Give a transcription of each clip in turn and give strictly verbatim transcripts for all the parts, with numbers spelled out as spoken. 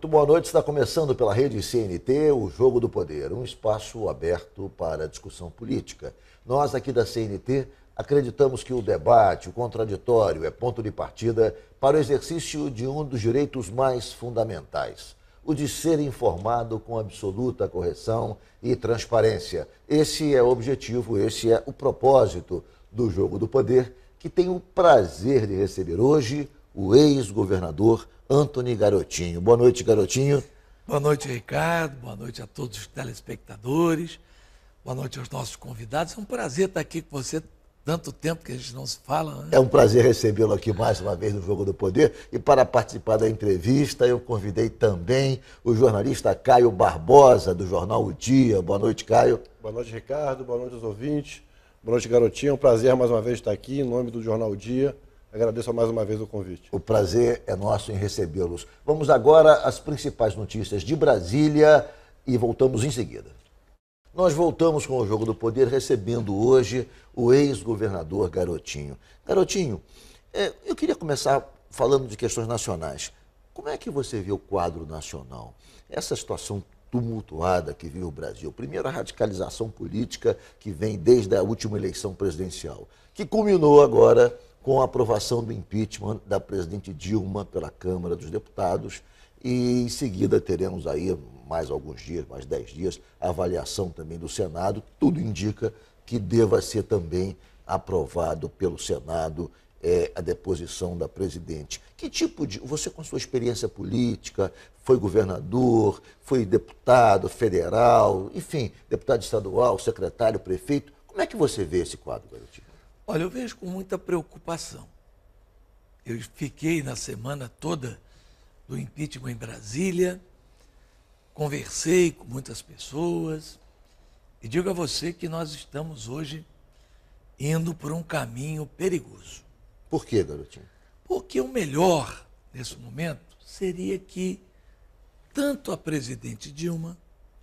Muito boa noite, está começando pela Rede C N T, o Jogo do Poder, um espaço aberto para discussão política. Nós aqui da C N T acreditamos que o debate, o contraditório, é ponto de partida para o exercício de um dos direitos mais fundamentais, o de ser informado com absoluta correção e transparência. Esse é o objetivo, esse é o propósito do Jogo do Poder, que tem o prazer de receber hoje o ex-governador Anthony Garotinho. Boa noite, Garotinho. Boa noite, Ricardo. Boa noite a todos os telespectadores. Boa noite aos nossos convidados. É um prazer estar aqui com você. Tanto tempo que a gente não se fala, né? É um prazer recebê-lo aqui mais uma vez no Jogo do Poder. E para participar da entrevista, eu convidei também o jornalista Caio Barbosa, do Jornal O Dia. Boa noite, Caio. Boa noite, Ricardo. Boa noite aos ouvintes. Boa noite, Garotinho. É um prazer mais uma vez estar aqui em nome do Jornal O Dia. Agradeço mais uma vez o convite. O prazer é nosso em recebê-los. Vamos agora às principais notícias de Brasília e voltamos em seguida. Nós voltamos com o Jogo do Poder recebendo hoje o ex-governador Garotinho. Garotinho, eu queria começar falando de questões nacionais. Como é que você vê o quadro nacional? Essa situação tumultuada que vive o Brasil. Primeiro, a radicalização política que vem desde a última eleição presidencial, que culminou agora com a aprovação do impeachment da presidente Dilma pela Câmara dos Deputados e em seguida teremos aí mais alguns dias, mais dez dias, a avaliação também do Senado. Tudo indica que deva ser também aprovado pelo Senado é, a deposição da presidente. Que tipo de... Você com sua experiência política, foi governador, foi deputado federal, enfim, deputado estadual, secretário, prefeito. Como é que você vê esse quadro, Garotinho? Olha, eu vejo com muita preocupação. Eu fiquei na semana toda do impeachment em Brasília, conversei com muitas pessoas e digo a você que nós estamos hoje indo por um caminho perigoso. Por quê, Garotinho? Porque o melhor nesse momento seria que tanto a presidente Dilma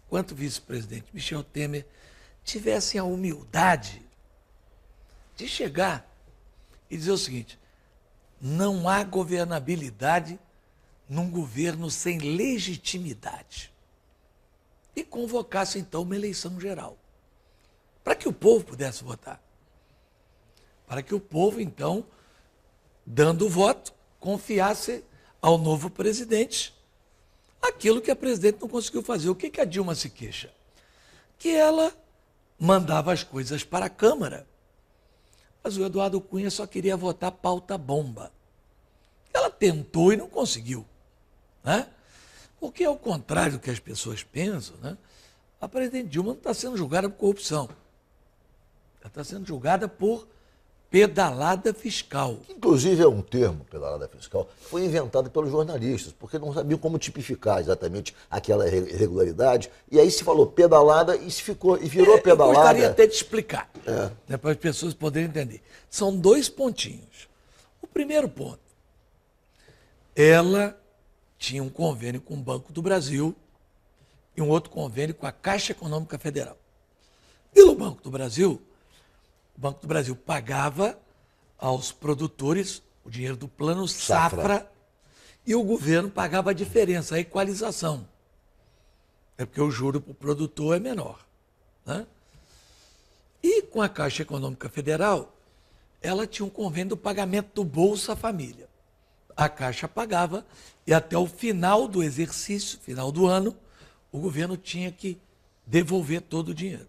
quanto o vice-presidente Michel Temer tivessem a humildade de chegar e dizer o seguinte: não há governabilidade num governo sem legitimidade. E convocasse, então, uma eleição geral, para que o povo pudesse votar. Para que o povo, então, dando o voto, confiasse ao novo presidente aquilo que a presidente não conseguiu fazer. O que que a Dilma se queixa? Que ela mandava as coisas para a Câmara. Mas o Eduardo Cunha só queria votar pauta bomba. Ela tentou e não conseguiu, né? Porque, ao contrário do que as pessoas pensam, né, a presidente Dilma não está sendo julgada por corrupção. Ela está sendo julgada por pedalada fiscal. Inclusive é um termo, pedalada fiscal, que foi inventado pelos jornalistas, porque não sabiam como tipificar exatamente aquela irregularidade. E aí se falou pedalada e se ficou, e virou é, pedalada. Eu gostaria até de explicar, é. né, para as pessoas poderem entender. São dois pontinhos. O primeiro ponto, ela tinha um convênio com o Banco do Brasil e um outro convênio com a Caixa Econômica Federal. Pelo Banco do Brasil... O Banco do Brasil pagava aos produtores o dinheiro do plano Safra, Safra e o governo pagava a diferença, a equalização. É porque o juro para o produtor é menor, né? E com a Caixa Econômica Federal, ela tinha um convênio do pagamento do Bolsa Família. A Caixa pagava e até o final do exercício, final do ano, o governo tinha que devolver todo o dinheiro.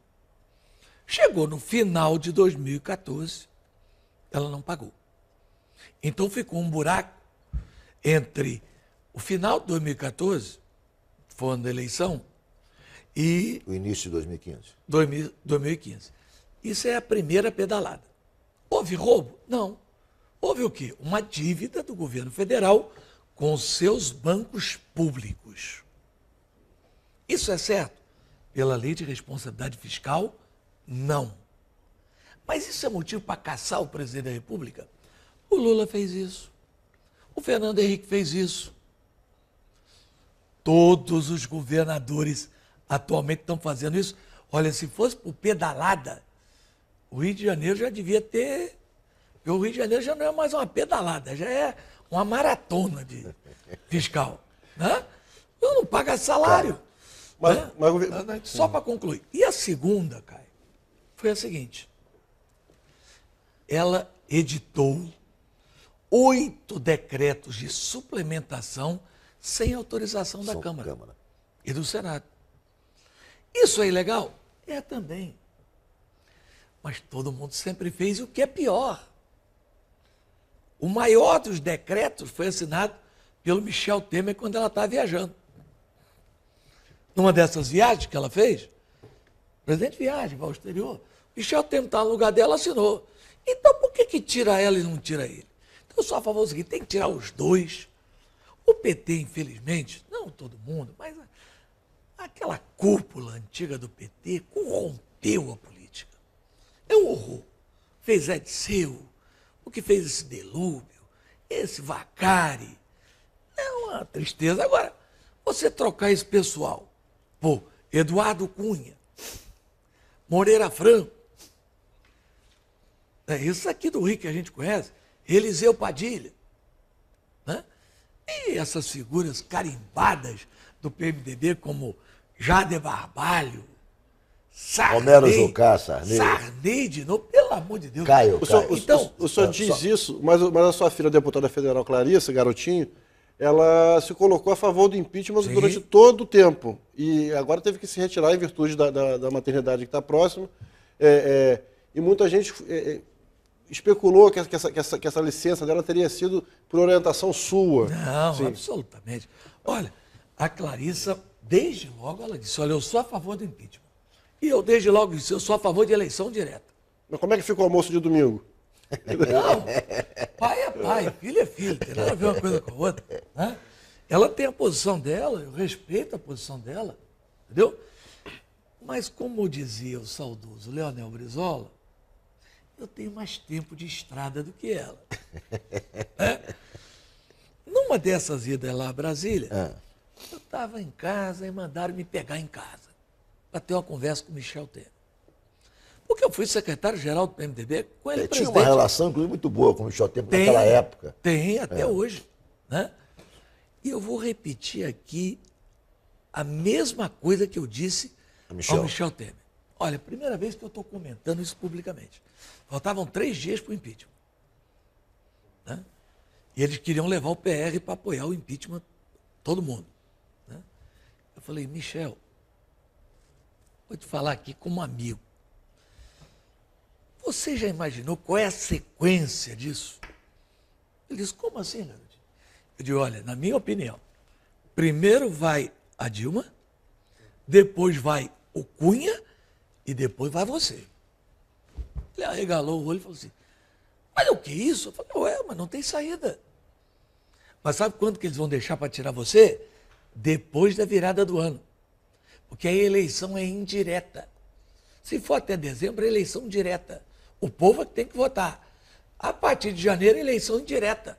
Chegou no final de dois mil e quatorze, ela não pagou. Então ficou um buraco entre o final de dois mil e quatorze, foi ano da eleição, e... O início de dois mil e quinze. dois mil, dois mil e quinze. Isso é a primeira pedalada. Houve roubo? Não. Houve o quê? Uma dívida do governo federal com seus bancos públicos. Isso é certo? Pela lei de responsabilidade fiscal... Não. Mas isso é motivo para caçar o presidente da República? O Lula fez isso. O Fernando Henrique fez isso. Todos os governadores atualmente estão fazendo isso. Olha, se fosse por pedalada, o Rio de Janeiro já devia ter... O Rio de Janeiro já não é mais uma pedalada, já é uma maratona de fiscal, né? paga salário. Claro. Mas, né? mas, mas, Só para concluir. E a segunda, Caio, foi a seguinte. Ela editou oito decretos de suplementação sem autorização da Câmara, Câmara e do Senado. Isso é ilegal? É também. Mas todo mundo sempre fez, e o que é pior. O maior dos decretos foi assinado pelo Michel Temer quando ela estava viajando. Numa dessas viagens que ela fez, o presidente viaja, vai ao exterior, Michel Temer está no lugar dela, assinou. Então, por que que tira ela e não tira ele? Então, eu sou a favor do seguinte, tem que tirar os dois. O P T, infelizmente, não todo mundo, mas aquela cúpula antiga do P T corrompeu a política. É um horror. Fez Eliseu, o que fez esse Delúbio, esse Vaccari. É uma tristeza. Agora, você trocar esse pessoal por Eduardo Cunha, Moreira Franco, é isso aqui do Rio que a gente conhece, Eliseu Padilha, né? E essas figuras carimbadas do P M D B, como Jader Barbalho, Sarney, Romero Jucá, Sarney. Sarney de novo, pelo amor de Deus. Caio, Caio. O, então, o, o, o senhor diz só. isso, mas, mas a sua filha, a deputada federal Clarissa Garotinho, ela se colocou a favor do impeachment Sim. durante todo o tempo. E agora teve que se retirar em virtude da, da, da maternidade que está próxima. É, é, e muita gente... É, especulou que essa, que, essa, que essa licença dela teria sido por orientação sua. Não, Sim. absolutamente. Olha, a Clarissa, desde logo, ela disse, olha, eu sou a favor do impeachment. E eu, desde logo, disse, eu sou a favor de eleição direta. Mas como é que ficou o almoço de domingo? Não, pai é pai, filho é filho, tem nada a ver uma coisa com a outra. Né? Ela tem a posição dela, eu respeito a posição dela, entendeu? Mas, como dizia o saudoso Leonel Brizola, eu tenho mais tempo de estrada do que ela. É? Numa dessas idas lá a Brasília, ah. eu estava em casa e mandaram me pegar em casa para ter uma conversa com o Michel Temer. Porque eu fui secretário-geral do P M D B com ele, ele presidente. Tinha uma relação, inclusive, muito boa com o Michel Temer tem, naquela época. Tem, até é. hoje. Né? E eu vou repetir aqui a mesma coisa que eu disse Michel. ao Michel Temer. Olha, primeira vez que eu estou comentando isso publicamente. Faltavam três dias para o impeachment. Né? E eles queriam levar o P R para apoiar o impeachment, todo mundo. Né? Eu falei, Michel, vou te falar aqui como amigo. Você já imaginou qual é a sequência disso? Ele disse, como assim, Garotinho? Eu disse, olha, na minha opinião, primeiro vai a Dilma, depois vai o Cunha, e depois vai você. Ele arregalou o olho e falou assim, mas o que é isso? Eu falei, ué, mas não tem saída. Mas sabe quando que eles vão deixar para tirar você? Depois da virada do ano. Porque a eleição é indireta. Se for até dezembro, é eleição direta. O povo é que tem que votar. A partir de janeiro, é eleição indireta.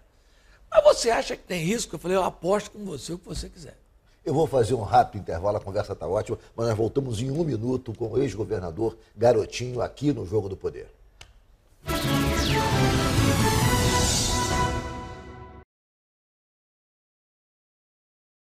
Mas você acha que tem risco? Eu falei, eu aposto com você o que você quiser. Eu vou fazer um rápido intervalo, a conversa está ótima, mas nós voltamos em um minuto com o ex-governador Garotinho aqui no Jogo do Poder.